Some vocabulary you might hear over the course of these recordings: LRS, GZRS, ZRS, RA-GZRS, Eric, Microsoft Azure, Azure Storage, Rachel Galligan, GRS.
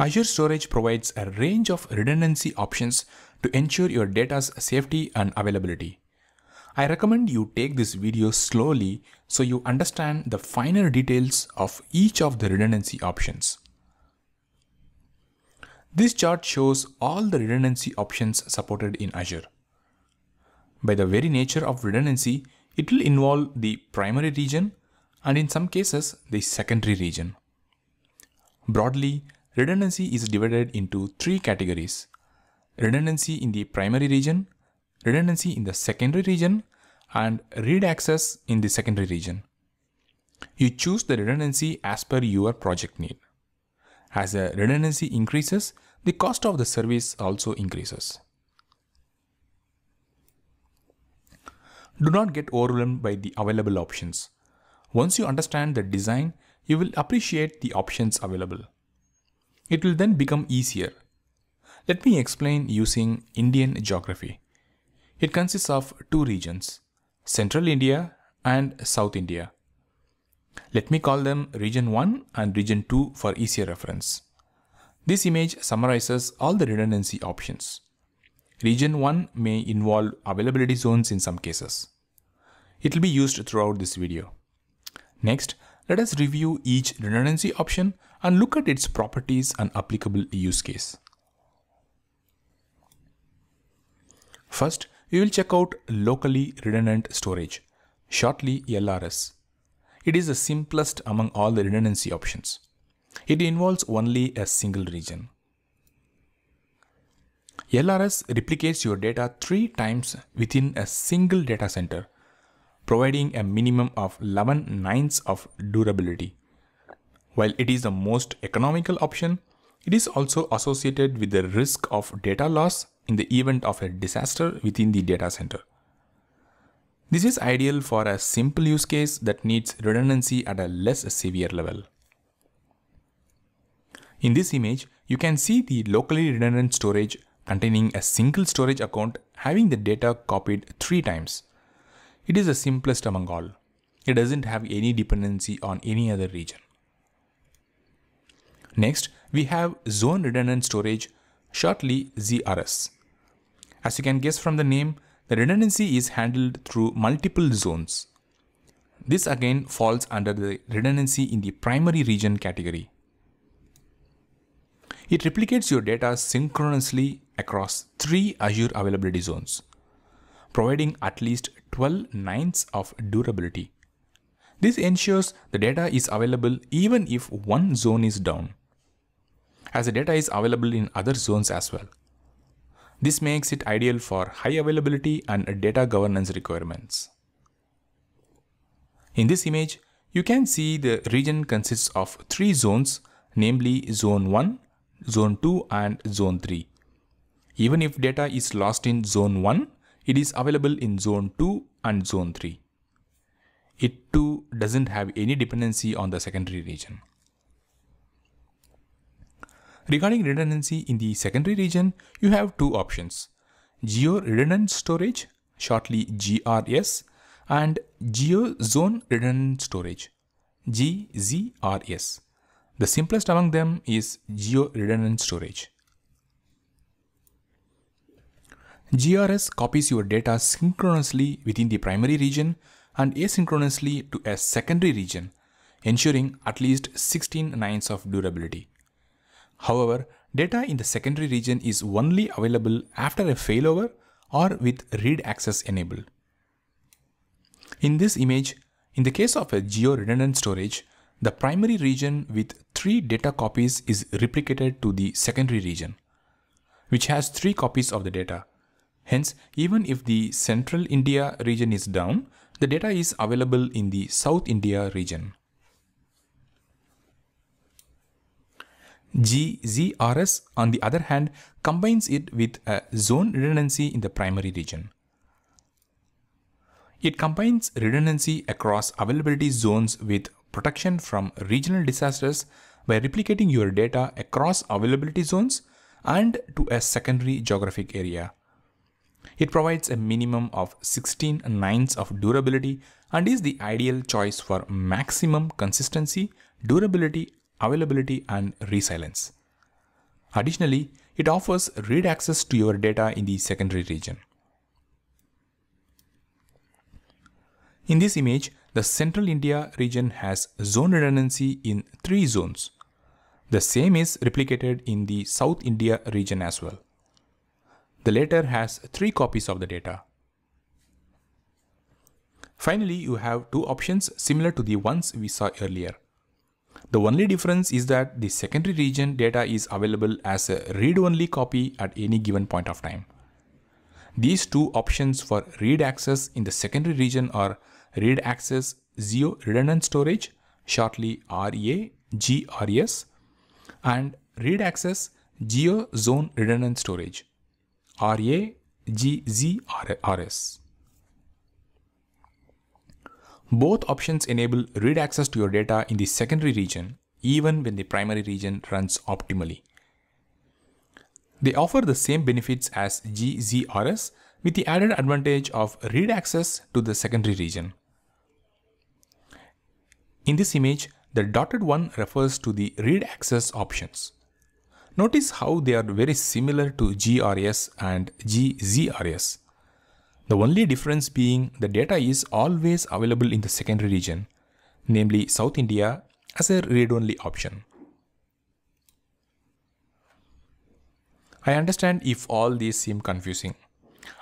Azure Storage provides a range of redundancy options to ensure your data's safety and availability. I recommend you take this video slowly so you understand the finer details of each of the redundancy options. This chart shows all the redundancy options supported in Azure. By the very nature of redundancy, it will involve the primary region and in some cases the secondary region. Broadly, redundancy is divided into three categories: redundancy in the primary region, redundancy in the secondary region, and read access in the secondary region. You choose the redundancy as per your project need. As the redundancy increases, the cost of the service also increases. Do not get overwhelmed by the available options. Once you understand the design, you will appreciate the options available. It will then become easier. Let me explain using Indian geography. It consists of two regions, Central India and South India. Let me call them Region 1 and Region 2 for easier reference. This image summarizes all the redundancy options. Region 1 may involve availability zones in some cases. It will be used throughout this video. Next, let us review each redundancy option and look at its properties and applicable use case. First, we will check out locally redundant storage, shortly LRS. It is the simplest among all the redundancy options. It involves only a single region. LRS replicates your data 3 times within a single data center, providing a minimum of 11/9 of durability. While it is the most economical option, it is also associated with the risk of data loss in the event of a disaster within the data center. This is ideal for a simple use case that needs redundancy at a less severe level. In this image, you can see the locally redundant storage containing a single storage account having the data copied 3 times. It is the simplest among all. It doesn't have any dependency on any other region. Next, we have zone redundant storage, shortly ZRS. As you can guess from the name, the redundancy is handled through multiple zones. This again falls under the redundancy in the primary region category. It replicates your data synchronously across 3 Azure availability zones, providing at least 12/9 of durability. This ensures the data is available even if one zone is down, as the data is available in other zones as well. This makes it ideal for high availability and data governance requirements. In this image, you can see the region consists of 3 zones, namely Zone 1, Zone 2 and Zone 3. Even if data is lost in Zone 1, it is available in Zone 2 and Zone 3. It too doesn't have any dependency on the secondary region. Regarding redundancy in the secondary region, you have 2 options, geo-redundant storage, shortly GRS, and geo-zone redundant storage, GZRS. The simplest among them is geo-redundant storage. GRS copies your data synchronously within the primary region and asynchronously to a secondary region, ensuring at least 16/9 of durability. However, data in the secondary region is only available after a failover or with read access enabled. In this image, in the case of a geo-redundant storage, the primary region with 3 data copies is replicated to the secondary region, which has 3 copies of the data. Hence, even if the Central India region is down, the data is available in the South India region. GZRS, on the other hand, combines it with a zone redundancy in the primary region. It combines redundancy across availability zones with protection from regional disasters by replicating your data across availability zones and to a secondary geographic area. It provides a minimum of 16/9 of durability and is the ideal choice for maximum consistency, durability, availability and resilience. Additionally, it offers read access to your data in the secondary region. In this image, the Central India region has zone redundancy in 3 zones. The same is replicated in the South India region as well. The latter has 3 copies of the data. Finally, you have 2 options similar to the ones we saw earlier. The only difference is that the secondary region data is available as a read-only copy at any given point of time. These 2 options for read access in the secondary region are read access zero redundant storage, shortly RA-GZRS, and read access zero zone redundant storage, RA-GZRS. Both options enable read access to your data in the secondary region, even when the primary region runs optimally. They offer the same benefits as GZRS with the added advantage of read access to the secondary region. In this image, the dotted one refers to the read access options. Notice how they are very similar to GRS and GZRS. The only difference being the data is always available in the secondary region, namely South India, as a read-only option. I understand if all these seem confusing.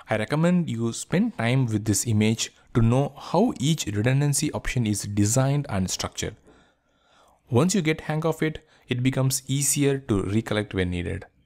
I recommend you spend time with this image to know how each redundancy option is designed and structured. Once you get hang of it, it becomes easier to recollect when needed.